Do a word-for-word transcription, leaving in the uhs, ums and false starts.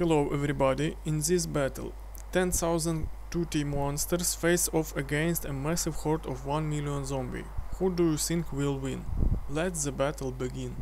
Hello everybody, in this battle ten thousand Toothy monsters face off against a massive horde of one million zombies. Who do you think will win? Let the battle begin.